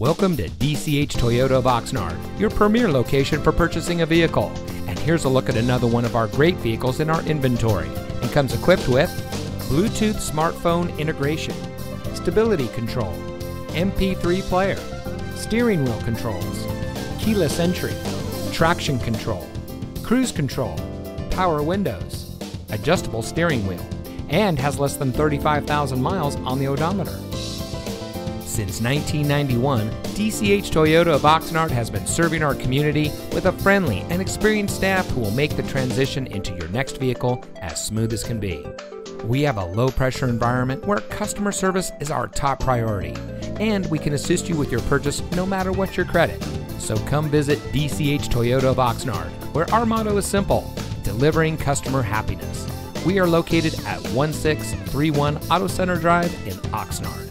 Welcome to DCH Toyota of Oxnard, your premier location for purchasing a vehicle. And here's a look at another one of our great vehicles in our inventory. It comes equipped with Bluetooth smartphone integration, stability control, MP3 player, steering wheel controls, keyless entry, traction control, cruise control, power windows, adjustable steering wheel, and has less than 35,000 miles on the odometer. Since 1991, DCH Toyota of Oxnard has been serving our community with a friendly and experienced staff who will make the transition into your next vehicle as smooth as can be. We have a low-pressure environment where customer service is our top priority, and we can assist you with your purchase no matter what your credit. So come visit DCH Toyota of Oxnard, where our motto is simple, delivering customer happiness. We are located at 1631 Auto Center Drive in Oxnard.